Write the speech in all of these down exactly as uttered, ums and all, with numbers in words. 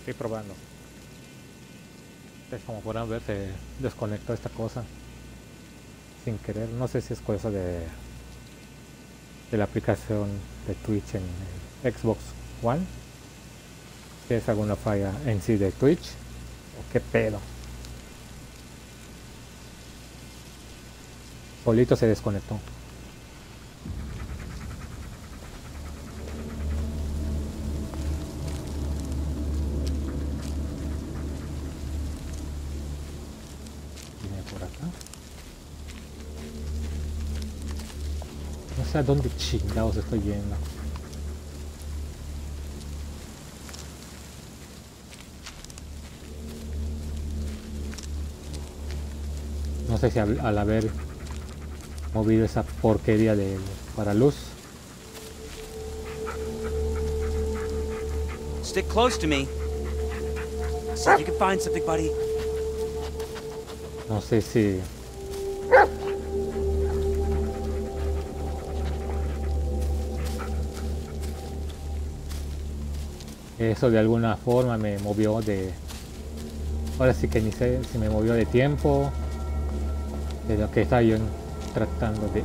estoy probando. Entonces, como podrán ver, se desconectó esta cosa sin querer. No sé si es cosa de de la aplicación de Twitch en el Xbox One, si es alguna falla en sí de Twitch o qué pedo. Solito se desconectó. No sé a dónde chingados estoy yendo. No sé si al, al haber movido esa porquería de paraluz. Stick close to me. So you can find something, buddy. No sé si eso de alguna forma me movió de... Ahora sí que ni sé si me movió de tiempo, de lo que estaba yo tratando de...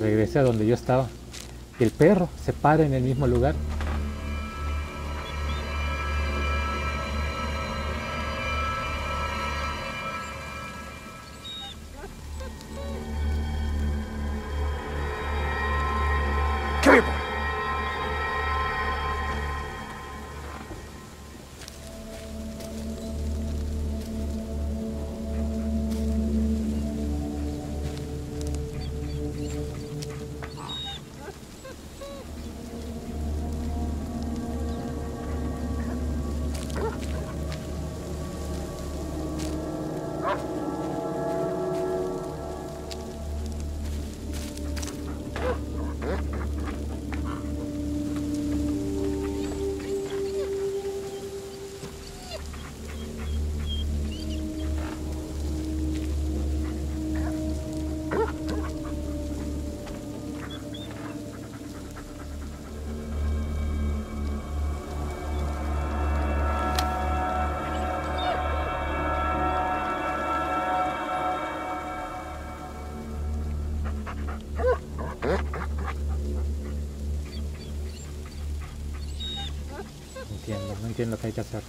Regresé a donde yo estaba y el perro se para en el mismo lugar. No entiendo qué hay que hacer.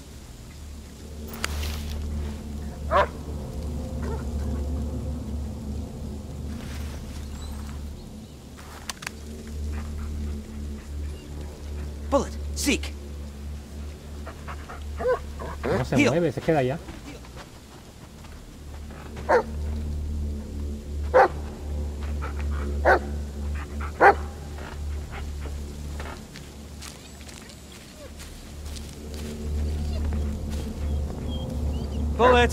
Bullet, Seek. No se mueve, se queda allá. Bullet!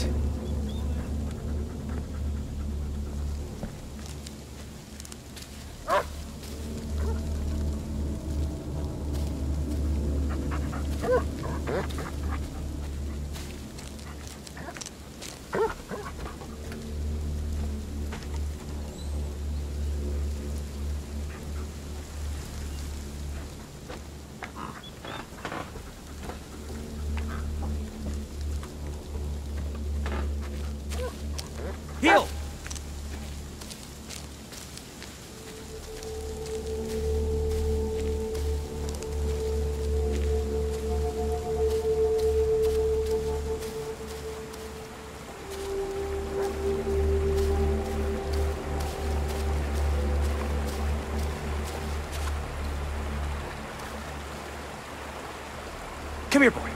Come here, boy.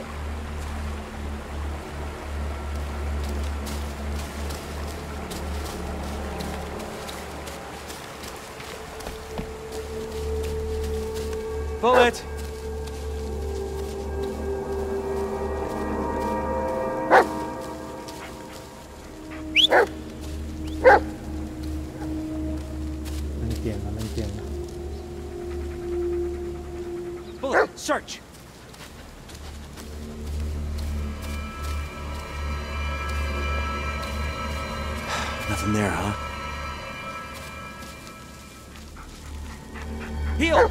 Bullet. No entiendo, no entiendo. Bullet, search. Nothing there, huh? Heel!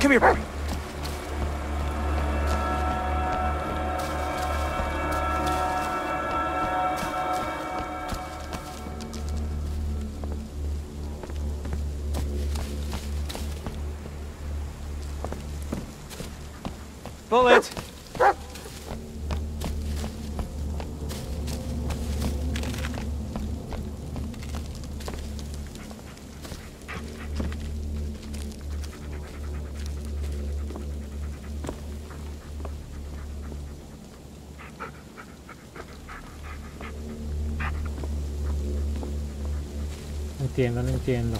Come here. Bullet. No entiendo, no entiendo.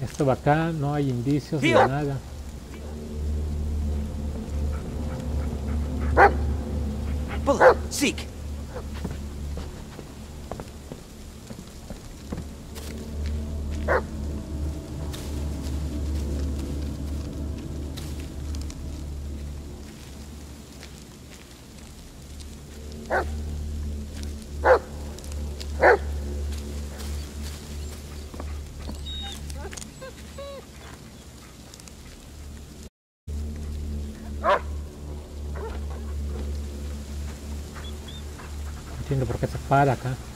Esto va acá, no hay indicios de nada. Bullet, seek. Para acá.